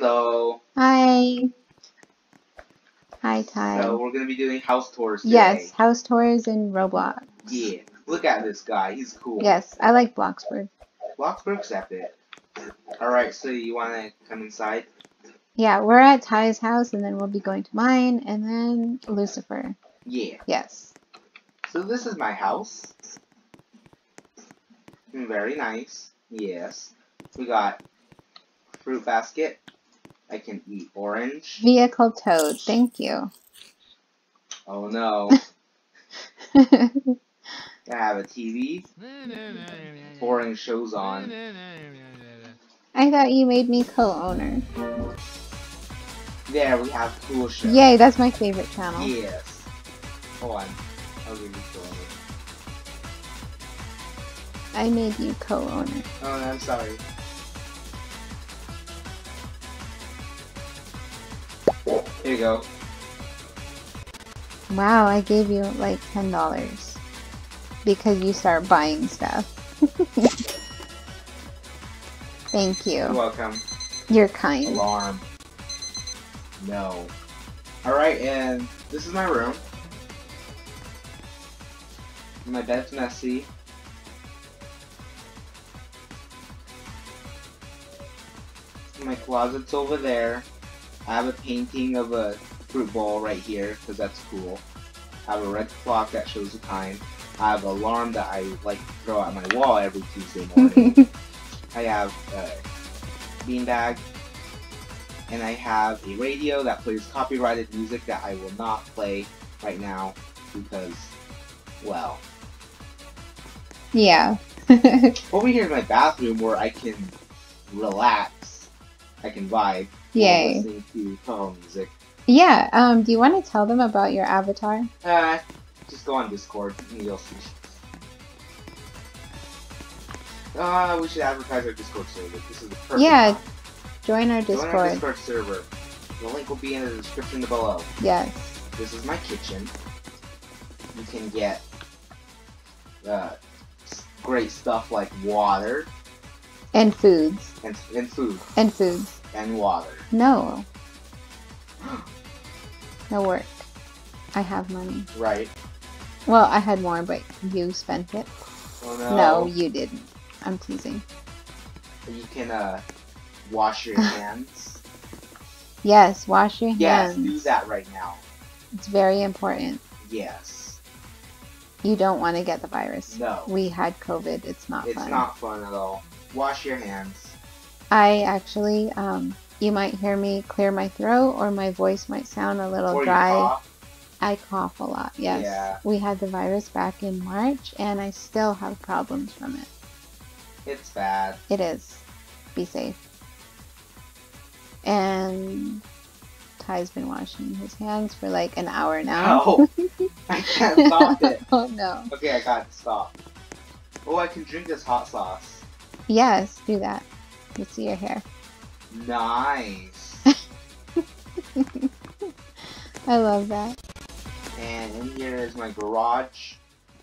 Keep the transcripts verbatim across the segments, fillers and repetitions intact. Hello. Hi. Hi, Ty. So we're gonna be doing house tours today. Yes, house tours in Roblox. Yeah. Look at this guy. He's cool. Yes, I like Bloxburg. Bloxburg's epic. All right. So you wanna come inside? Yeah, we're at Ty's house, and then we'll be going to mine, and then Lucifer. Yeah. Yes. So this is my house. Very nice. Yes. We got fruit basket. I can eat orange. Vehicle toad. Thank you. Oh no. I have a T V. Boring shows on. I thought you made me co-owner. There we have cool shows. Yay, that's my favorite channel. Yes. Hold on. I'll give you co-owner. I made you co-owner. Oh, I'm sorry. Here you go. Wow, I gave you like ten dollars because you start buying stuff. Thank you. You're welcome. You're kind. Alarm. No. Alright, and this is my room. My bed's messy. My closet's over there. I have a painting of a fruit bowl right here, because that's cool. I have a red clock that shows the time. I have an alarm that I like to throw at my wall every Tuesday morning. I have a beanbag. And I have a radio that plays copyrighted music that I will not play right now, because, well. Yeah. Over here in my bathroom where I can relax, I can vibe. Yay. Listening to phone music. Yeah, um, do you want to tell them about your avatar? Uh, just go on Discord and you'll see. Uh, we should advertise our Discord server. This is the perfect Yeah, time. join our Discord. Join our Discord server. The link will be in the description below. Yes. This is my kitchen. You can get uh, great stuff like water. And foods. And, and food. And foods. And water. No. No work. I have money. Right. Well, I had more, but you spent it. Oh, no. No, you didn't. I'm teasing. You can, uh, wash your hands. Yes, wash your yes, hands. Yes, do that right now. It's very important. Yes. You don't want to get the virus. No. We had COVID. It's not it's fun. It's not fun at all. Wash your hands. I actually, um, you might hear me clear my throat, or my voice might sound a little or dry. You cough. I cough a lot, yes. Yeah. We had the virus back in March, and I still have problems from it. It's bad. It is. Be safe. And Ty's been washing his hands for like an hour now. No! I can't stop it. Oh, no. Okay, I gotta stop. Oh, I can drink this hot sauce. Yes, do that. Let's see your hair. Nice. I love that. And in here is my garage.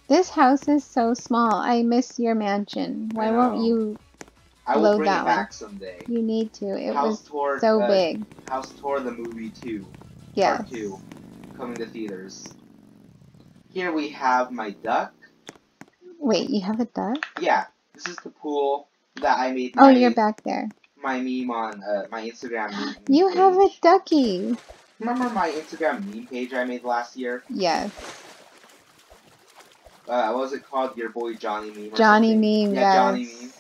This house is so small. I miss your mansion. Why won't you I will load bring that it back one? someday. You need to. It house was tour, so the, big. House tour the movie two. Yes. Part two, coming to theaters. Here we have my duck. Wait, you have a duck? Yeah. This is the pool. That I made. My, oh, you're back there. My meme on uh, my Instagram. Meme you page. have a ducky. Remember my Instagram meme page I made last year? Yes. Uh, what was it called? Your boy Johnny meme. Or Johnny something. meme. Yeah, yes. Johnny meme.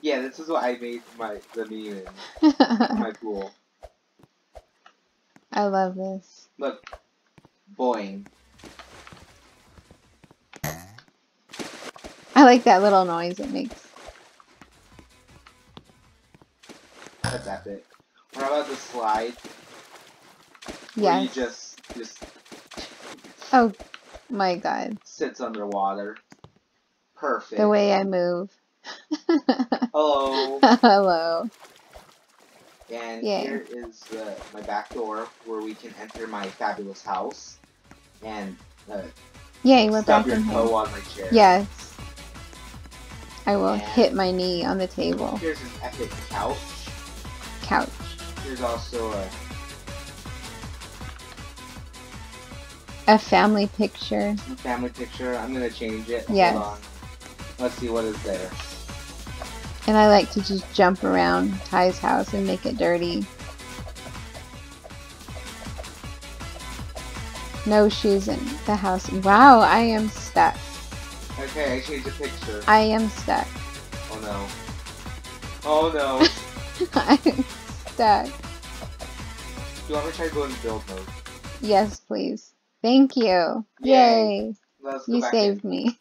Yeah, this is what I made my the meme in my pool. I love this. Look, boing. I like that little noise it makes. That's epic. What about the slide? Yeah. You just, just. Oh, my God. Sits underwater. Perfect. The way I move. Hello. Hello. And Yay. here is uh, my back door where we can enter my fabulous house and uh, Yay, we're stub back your toe on my chair. Yes. I will and hit my knee on the table. Here's an epic couch. Couch. there's also a... A family picture. A family picture. I'm gonna change it. Yes. Hold on. Let's see what is there. And I like to just jump around Ty's house and make it dirty. No shoes in the house. Wow, I am stuck. Okay, I changed the picture. I am stuck. Oh no. Oh no. I'm stuck. Do you want me to try to go into build mode? Yes, please. Thank you. Yay. Yay. You saved in. me.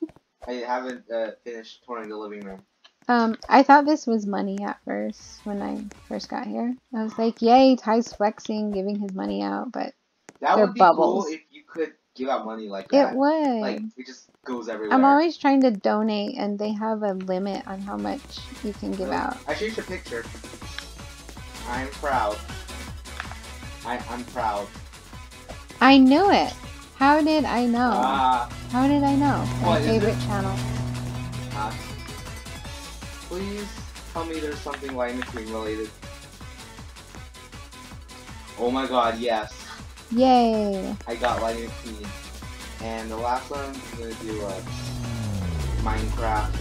I haven't uh, finished touring the living room. Um, I thought this was money at first when I first got here. I was like, yay, Ty's flexing, giving his money out, but that they're would be bubbles. Cool if you could give out money like that. It would. Like, it just goes everywhere. I'm always trying to donate, and they have a limit on how much you can give really? out. I changed the picture. I'm proud. I, I'm proud. I knew it. How did I know? Uh, How did I know? My favorite channel. Uh, please tell me there's something Lightning McQueen related. Oh my god, yes. Yay. I got Lightning McQueen. And the last one, I'm going to do uh, Minecraft.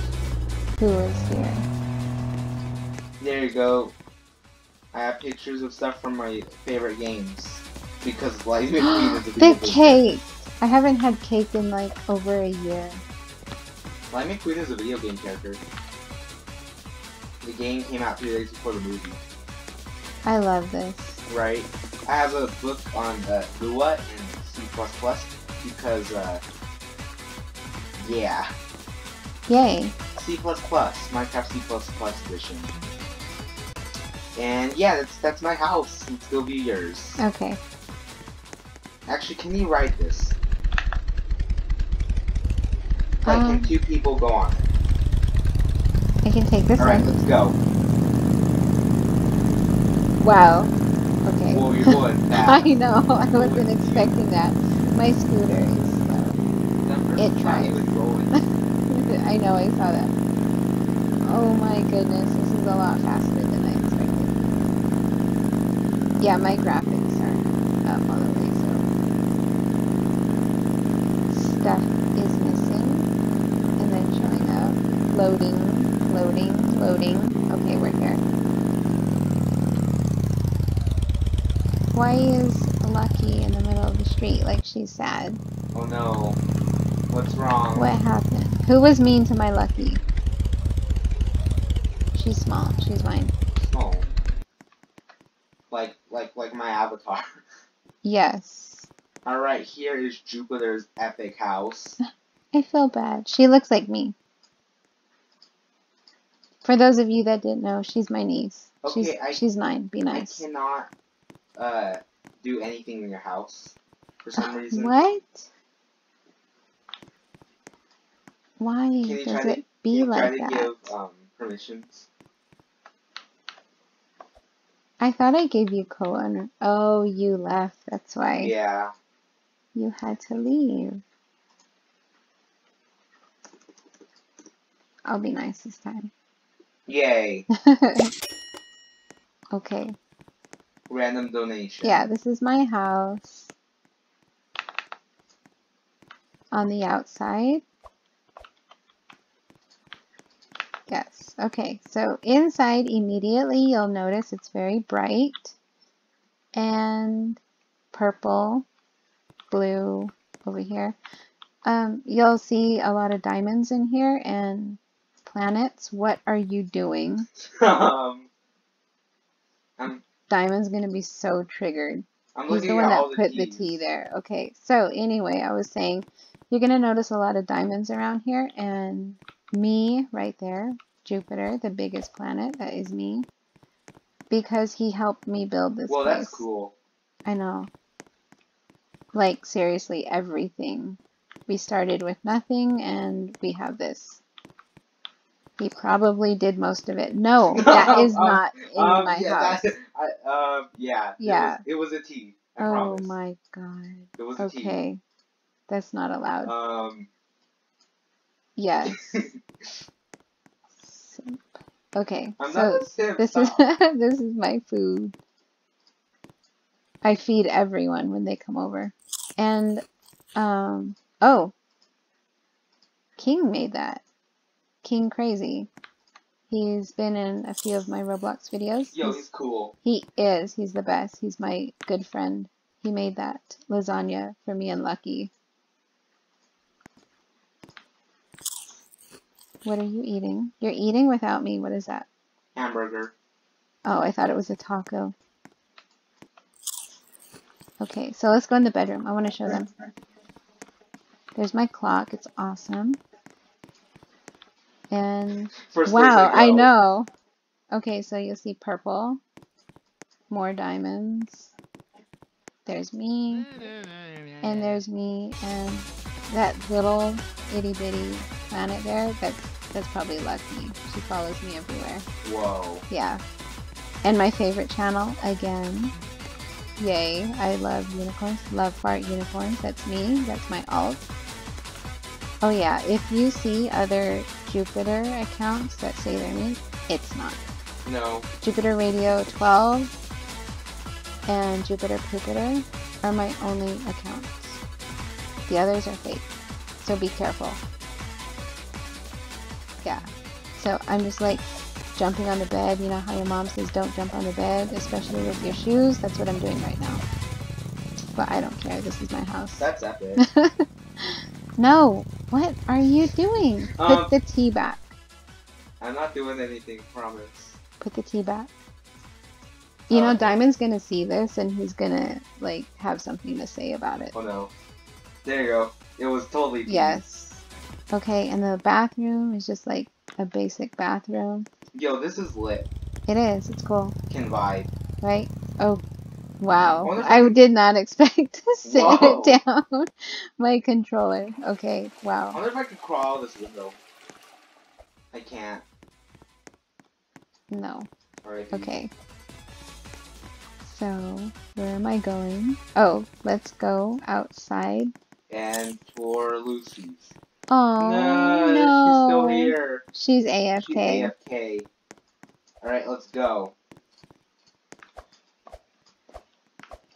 Who is here? There you go. I have pictures of stuff from my favorite games. Because Lightning McQueen is a big The cake! I haven't had cake in like over a year. Lightning McQueen is a video game character. The game came out three days before the movie. I love this. Right? I have a book on uh, Lua and C plus plus because, uh, yeah. Yay. C plus plus, Minecraft C plus plus edition. And yeah, that's, that's my house. Let's go view yours. Okay. Actually, can you write this? Like, um, can two people go on it? I can take this one. Alright, let's go. Wow. Okay. Well, you're going fast. I know. I wasn't expecting that. My scooter is slow. It tries. I know. I saw that. Oh my goodness. This is a lot faster than I expected. Yeah, my graphics are up all the way, so... Stuff is missing. And then showing up. Loading. Loading, loading. Okay, we're here. Why is Lucky in the middle of the street like she's sad? Oh no. What's wrong? What happened? Who was mean to my Lucky? She's small. She's mine. Small. Like, like, like my avatar. Yes. Alright, here is Jupiter's epic house. I feel bad. She looks like me. For those of you that didn't know, she's my niece. Okay, she's, I, she's nine. Be nice. I cannot uh, do anything in your house for some reason. What? Why can you does try it to, be can you like try to that? Give um, permissions. I thought I gave you colon. Oh, you left. That's why. Yeah. You had to leave. I'll be nice this time. Yay. Okay. Random donation. Yeah, this is my house. On the outside. Yes. Okay, so inside immediately you'll notice it's very bright. And purple, blue over here. Um, you'll see a lot of diamonds in here and planets, what are you doing? um, I'm, Diamond's gonna be so triggered. I'm He's the one that put the, the T there. Okay, so anyway, I was saying, you're gonna notice a lot of diamonds around here, and me right there, Jupiter, the biggest planet, that is me, because he helped me build this Well, place. That's cool. I know. Like, seriously, everything. We started with nothing, and we have this. He probably did most of it. No, that is not um, in um, my yeah, house. That's, I, uh, yeah, yeah. It was, it was a T. I oh promise. my god. It was okay. a T. Okay, that's not allowed. Um. Yes. Okay. I'm so not this is this is my food. I feed everyone when they come over. And, um, oh, King made that. King Crazy. He's been in a few of my Roblox videos. Yo, he's, he's cool. He is. He's the best. He's my good friend. He made that lasagna for me and Lucky. What are you eating? You're eating without me. What is that? Hamburger. Oh, I thought it was a taco. Okay, so let's go in the bedroom. I want to show them. There's my clock. It's awesome. And first wow, I, I know. Okay, so you'll see purple. More diamonds. There's me. And there's me. And that little itty bitty planet there, that's that's probably Lucky. She follows me everywhere. Whoa. Yeah. And my favorite channel again. Yay. I love unicorns. Love fart unicorns. That's me. That's my alt. Oh yeah, if you see other Jupiter accounts that say their name, it's not. No. Jupiter Radio twelve and Jupiter Pupiter are my only accounts. The others are fake, so be careful. Yeah, so I'm just like jumping on the bed. You know how your mom says don't jump on the bed, especially with your shoes? That's what I'm doing right now. But I don't care, this is my house. That's epic. No, what are you doing? Um, Put the tea back. I'm not doing anything, promise. Put the tea back. You um, know, Diamond's gonna see this and he's gonna, like, have something to say about it. Oh no. There you go. It was totally tea. Yes. Okay, and the bathroom is just, like, a basic bathroom. Yo, this is lit. It is, it's cool. Can vibe. Right? Oh. Wow, I, I did not expect to sit Whoa. down my controller. Okay, wow. I wonder if I could crawl this window. I can't. No. Alrighty. Okay. So, where am I going? Oh, let's go outside. And for Lucy's. Oh, no, no. She's still here. She's A F K. She's A F K. Alright, let's go.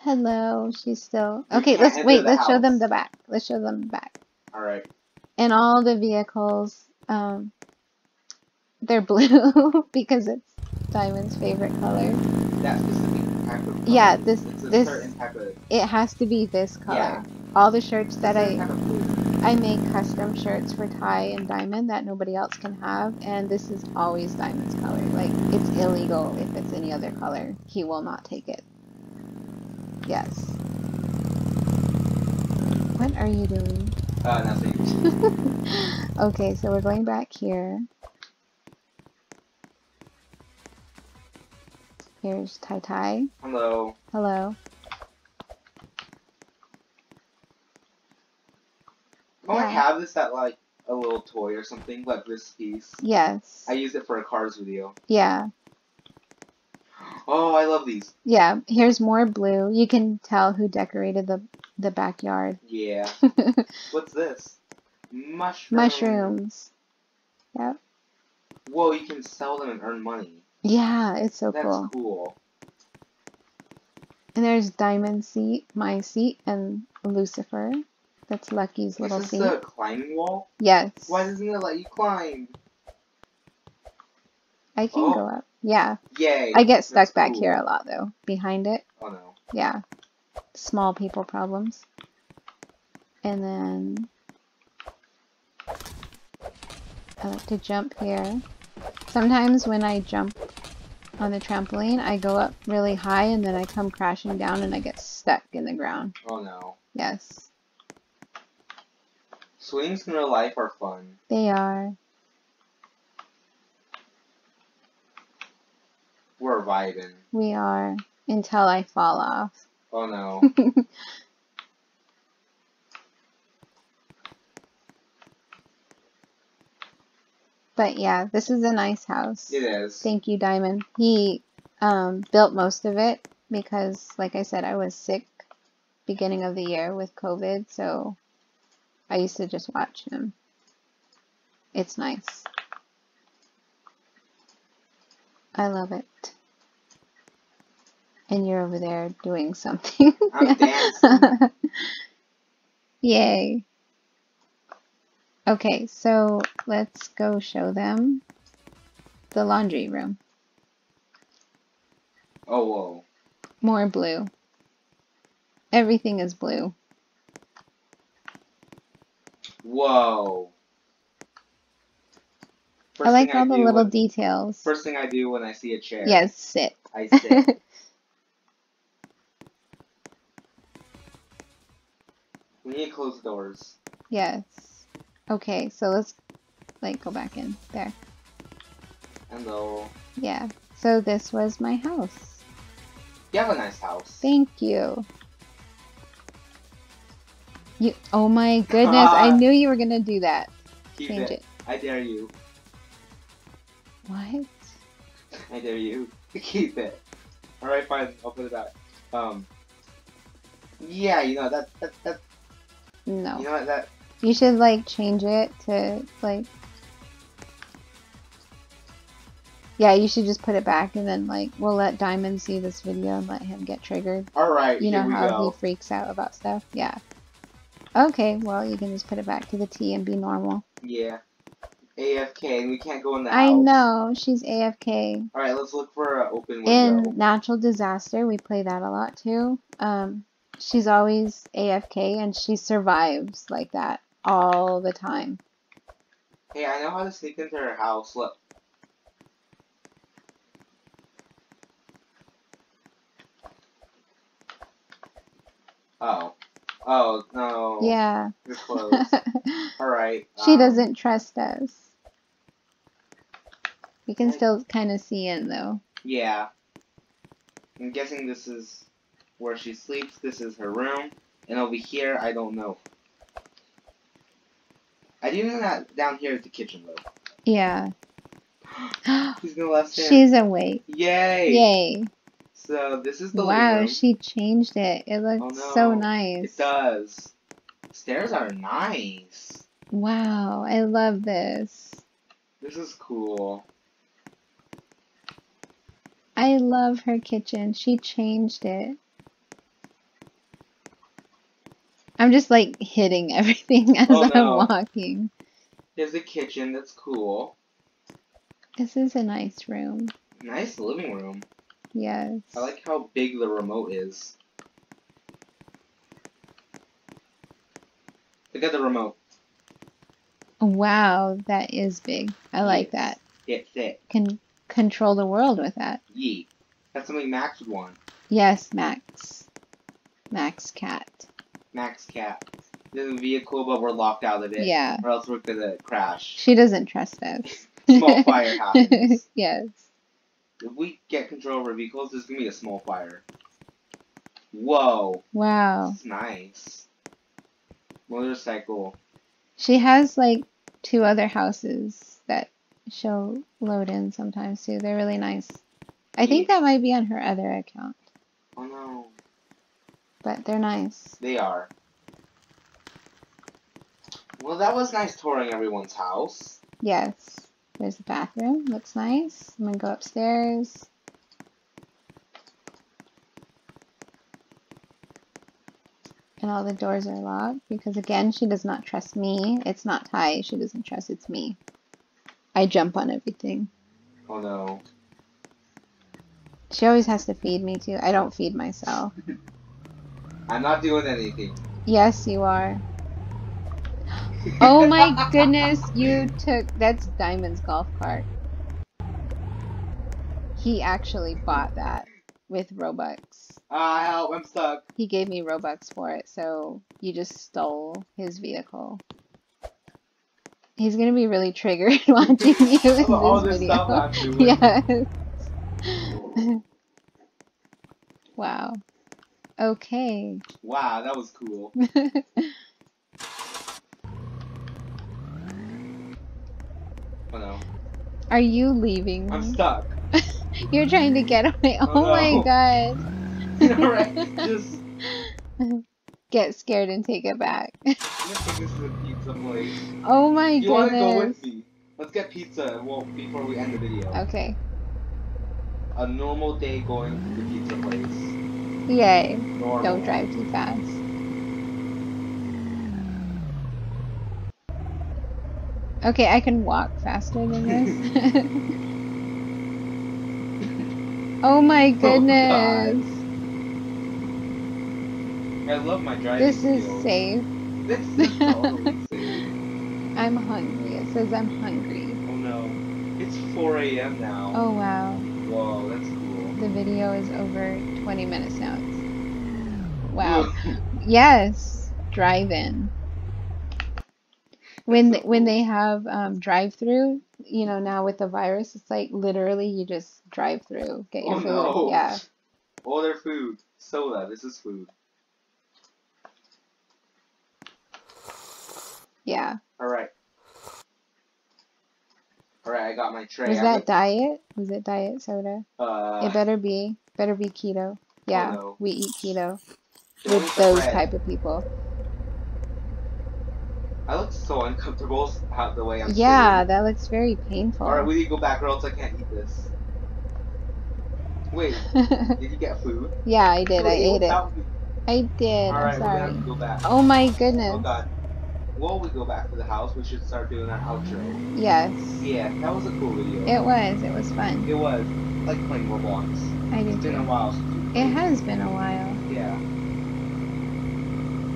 Hello, she's still... Okay, let's wait, let's show them the back. Let's show them the back. Alright. And all the vehicles, um, they're blue because it's Diamond's favorite color. That specific type of color. Yeah, this... It's a this certain type of... It has to be this color. Yeah. All the shirts that I... I make custom shirts for Ty and Diamond that nobody else can have, and this is always Diamond's color. Like, it's illegal if it's any other color. He will not take it. Yes. What are you doing? Uh, nothing. Okay, so we're going back here. Here's Tai Tai. Hello. Hello. Oh, yeah. I have this at like a little toy or something, like this piece. Yes. I used it for a Cars video. Yeah. Oh, I love these. Yeah, here's more blue. You can tell who decorated the the backyard. Yeah. What's this? Mushrooms. Mushrooms. Yep. Whoa, you can sell them and earn money. Yeah, it's so That's cool. That's cool. And there's Diamond's seat, my seat, and Lucifer. That's Lucky's is little seat. Is this the climbing wall? Yes. Why doesn't it let you climb? I can oh. go up. Yeah. Yay. I get stuck back cool. here a lot though. Behind it. Oh no. Yeah. Small people problems. And then I like to jump here. Sometimes when I jump on the trampoline, I go up really high and then I come crashing down and I get stuck in the ground. Oh no. Yes. Swings in real life are fun. They are. We're vibing. We are. Until I fall off. Oh no. But yeah, this is a nice house. It is. Thank you, Diamond. He um, built most of it because, like I said, I was sick beginning of the year with COVID, so I used to just watch him. It's nice. I love it. And you're over there doing something. I'm dancing. Yay. Okay, so let's go show them the laundry room. Oh, whoa. More blue. Everything is blue. Whoa. First I like all I the little when, details. First thing I do when I see a chair. Yes, sit. I sit. We need to close the doors. Yes. Okay, so let's like go back in there. Hello. Yeah. So this was my house. You have a nice house. Thank you. You. Oh my goodness! I knew you were gonna do that. Keep Change it. it. I dare you. What? I dare you. Keep it. Alright, fine. I'll put it back. Um. Yeah, you know, that, that, that. No. You know what, that. You should, like, change it to, like. Yeah, you should just put it back and then, like, we'll let Diamond see this video and let him get triggered. Alright, you know how go. he freaks out about stuff? Yeah. Okay, well, you can just put it back to the T and be normal. Yeah. A F K, and we can't go in the house. I know, she's A F K. Alright, let's look for an open window. In Natural Disaster, we play that a lot too. Um, she's always A F K, and she survives like that all the time. Hey, I know how to sneak into her house, look. Oh. Oh, no. Yeah. You're close. Alright. She um, doesn't trust us. You can I, still kind of see in, though. Yeah. I'm guessing this is where she sleeps. This is her room. And over here, I don't know. I do know that down here is the kitchen, though. Yeah. She's gonna let us in. She's awake. Yay! Yay! So, this is the wow, living room. She changed it. It looks oh, no. so nice. It does. Stairs are nice. Wow, I love this. This is cool. I love her kitchen. She changed it. I'm just like hitting everything as oh, no. I'm walking. There's a kitchen. That's cool. This is a nice room. Nice living room. Yes. I like how big the remote is. Look at the remote. Wow, that is big. I like yes. that. It's it. Can control the world with that. Yee. That's something Max would want. Yes, Max. Max Cat. Max Cat. This is a vehicle, but we're locked out of it. Yeah. Or else we're gonna crash. She doesn't trust us. Small fire happens. Yes. If we get control over vehicles, there's gonna be a small fire. Whoa. Wow. This is nice. Motorcycle. She has like two other houses that she'll load in sometimes too. They're really nice. I yeah. think that might be on her other account. Oh no. But they're nice. They are. Well, that was nice touring everyone's house. Yes. There's the bathroom. Looks nice. I'm gonna go upstairs. And all the doors are locked because, again, she does not trust me. It's not Ty. She doesn't trust it's me. I jump on everything. Oh, no. She always has to feed me, too. I don't feed myself. I'm not doing anything. Yes, you are. Oh my goodness, you took... That's Diamond's golf cart. He actually bought that with Robux. Ah, uh, help, I'm stuck. He gave me Robux for it, so you just stole his vehicle. He's gonna be really triggered watching you in this all this video. Stuff I'm doing. Yes. Wow. Okay. Wow, that was cool. Oh, no. Are you leaving? I'm stuck. You're trying to get away. Oh, oh no. My god. All right, just get scared and take it back. I'm gonna take this to the pizza place. Oh my you goodness. You wanna go with me? Let's get pizza well, before we end the video. Okay. a normal day going to the pizza place. Yay. Normal. Don't drive too fast. Okay, I can walk faster than this. Oh my goodness. Oh, I love my driving. This is field. safe. This is totally safe. I'm hungry. It says I'm hungry. Oh no. It's four A M now. Oh wow. Whoa, that's cool. The video is over twenty minutes now. It's... Wow. Yes. Drive-in. When they, when they have um, drive-through, you know, now with the virus, it's like literally you just drive through, get your oh, food. No. Yeah. Order food. Soda. This is food. Yeah. All right. All right. I got my tray. Was that with... diet? Was it diet soda? Uh, it better be. Better be keto. Yeah. Oh no. We eat keto Don't with those bread. type of people. I look so uncomfortable how the way I'm Yeah, sitting. That looks very painful. Alright, we need to go back or else I can't eat this. Wait, did you get food? Yeah, I did. I ate it. I did. Alright, we're gonna have to go back. Oh my goodness. Oh god. While we go back to the house, we should start doing our outro. Yes. Yeah, that was a cool video. It was. It was fun. It was. I like playing Roblox. I did. It's been a while. It has been a while. Yeah.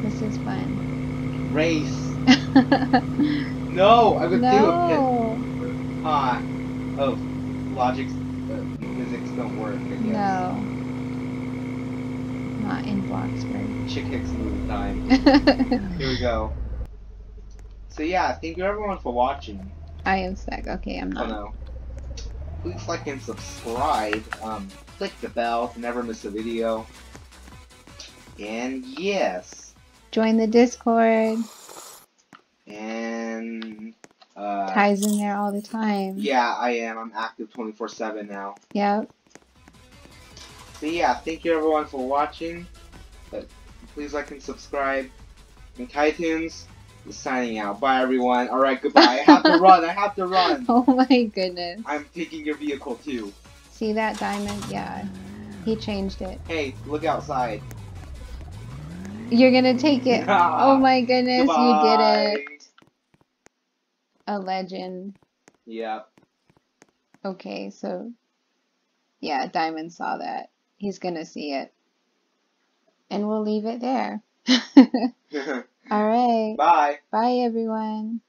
This is fun. Race. No, I would no. do a ah, oh, logic, uh, physics don't work. I guess. No, not in Bloxburg. Chick Hicks move time. Here we go. So yeah, thank you everyone for watching. I am stuck. Okay, I'm not. Oh no. Please like and subscribe. Um, click the bell to never miss a video. And yes, join the Discord. And uh Ty's in there all the time. Yeah, I am. I'm active twenty-four seven now. Yep. So yeah, thank you everyone for watching. But please like and subscribe. And Tytunes is signing out. Bye everyone. All right, goodbye. I have to run. I have to run. Oh my goodness. I'm taking your vehicle too. See that diamond? Yeah. He changed it. Hey, look outside. You're gonna take it. Yeah. Oh my goodness, goodbye. You did it. A legend. Yeah. Okay, so yeah, Diamond saw that. He's gonna see it. And we'll leave it there. All right. Bye. Bye everyone.